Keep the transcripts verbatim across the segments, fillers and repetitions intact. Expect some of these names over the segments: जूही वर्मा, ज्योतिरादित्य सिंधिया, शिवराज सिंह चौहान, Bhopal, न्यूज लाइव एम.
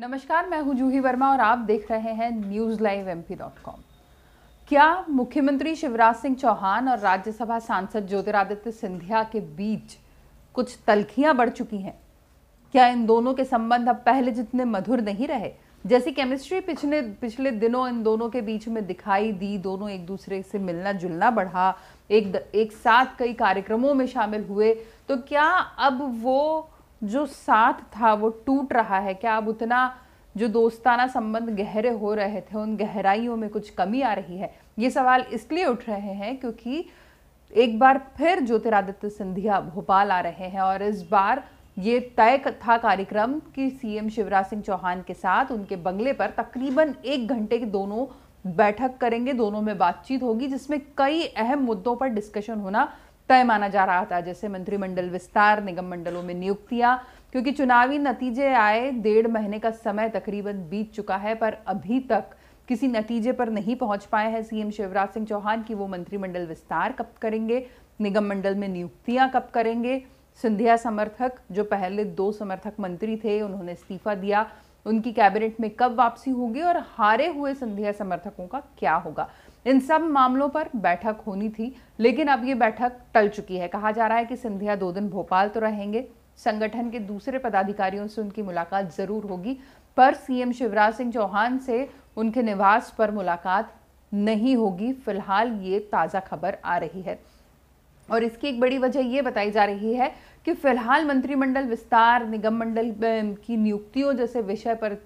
नमस्कार, मैं हूं जूही वर्मा और आप देख रहे हैं न्यूज लाइव एम। क्या मुख्यमंत्री शिवराज सिंह चौहान और राज्यसभा सांसद ज्योतिरादित्य सिंधिया के बीच कुछ तल्खियां बढ़ चुकी हैं? क्या इन दोनों के संबंध अब पहले जितने मधुर नहीं रहे? जैसी केमिस्ट्री पिछले पिछले दिनों इन दोनों के बीच में दिखाई दी, दोनों एक दूसरे से मिलना जुलना बढ़ा, एक द, एक साथ कई कार्यक्रमों में शामिल हुए, तो क्या अब वो जो साथ था वो टूट रहा है? क्या अब उतना जो दोस्ताना संबंध गहरे हो रहे थे उन गहराइयों में कुछ कमी आ रही है? ये सवाल इसलिए उठ रहे हैं क्योंकि एक बार फिर ज्योतिरादित्य सिंधिया भोपाल आ रहे हैं और इस बार ये तय था कार्यक्रम कि सीएम शिवराज सिंह चौहान के साथ उनके बंगले पर तकरीबन एक घंटे की दोनों बैठक करेंगे, दोनों में बातचीत होगी जिसमें कई अहम मुद्दों पर डिस्कशन होना तय माना जा रहा था, जैसे मंत्रिमंडल विस्तार, निगम मंडलों में नियुक्तियां। क्योंकि चुनावी नतीजे आए डेढ़ महीने का समय तकरीबन बीत चुका है पर अभी तक किसी नतीजे पर नहीं पहुंच पाए हैं सीएम शिवराज सिंह चौहान कि वो मंत्रिमंडल विस्तार कब करेंगे, निगम मंडल में नियुक्तियां कब करेंगे। सिंधिया समर्थक, जो पहले दो समर्थक मंत्री थे उन्होंने इस्तीफा दिया, उनकी कैबिनेट में कब वापसी होगी और हारे हुए सिंधिया समर्थकों का क्या होगा? इन सब मामलों पर बैठक होनी थी लेकिन अब ये बैठक टल चुकी है। कहा जा रहा है कि सिंधिया दो दिन भोपाल तो रहेंगे, संगठन के दूसरे पदाधिकारियों से उनकी मुलाकात जरूर होगी पर सीएम शिवराज सिंह चौहान से उनके निवास पर मुलाकात नहीं होगी। फिलहाल ये ताज़ा खबर आ रही है और इसकी एक बड़ी वजह ये बताई जा रही है कि फिलहाल मंत्रिमंडल विस्तार, निगम मंडल की नियुक्तियों जैसे विषय पर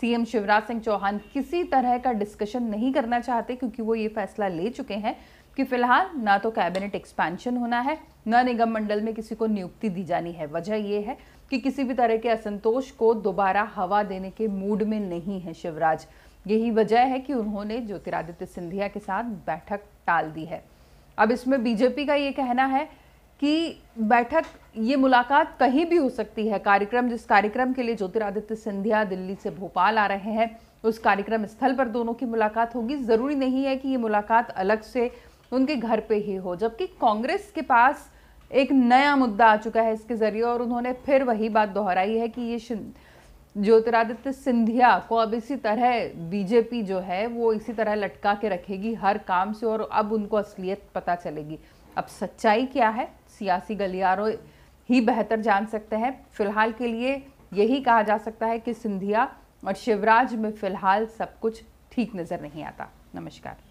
सीएम शिवराज सिंह चौहान किसी तरह का डिस्कशन नहीं करना चाहते क्योंकि वो ये फैसला ले चुके हैं कि फिलहाल ना तो कैबिनेट एक्सपेंशन होना है, ना निगम मंडल में किसी को नियुक्ति दी जानी है। वजह ये है कि किसी भी तरह के असंतोष को दोबारा हवा देने के मूड में नहीं है शिवराज। यही वजह है कि उन्होंने ज्योतिरादित्य सिंधिया के साथ बैठक टाल दी है। अब इसमें बीजेपी का ये कहना है कि बैठक, ये मुलाकात कहीं भी हो सकती है। कार्यक्रम, जिस कार्यक्रम के लिए ज्योतिरादित्य सिंधिया दिल्ली से भोपाल आ रहे हैं, उस कार्यक्रम स्थल पर दोनों की मुलाकात होगी। ज़रूरी नहीं है कि ये मुलाकात अलग से उनके घर पे ही हो। जबकि कांग्रेस के पास एक नया मुद्दा आ चुका है इसके ज़रिए और उन्होंने फिर वही बात दोहराई है कि ये ज्योतिरादित्य सिंधिया को अब इसी तरह बीजेपी जो है वो इसी तरह लटका के रखेगी हर काम से और अब उनको असलियत पता चलेगी। अब सच्चाई क्या है सियासी गलियारों ही बेहतर जान सकते हैं। फिलहाल के लिए यही कहा जा सकता है कि सिंधिया और शिवराज में फिलहाल सब कुछ ठीक नज़र नहीं आता। नमस्कार।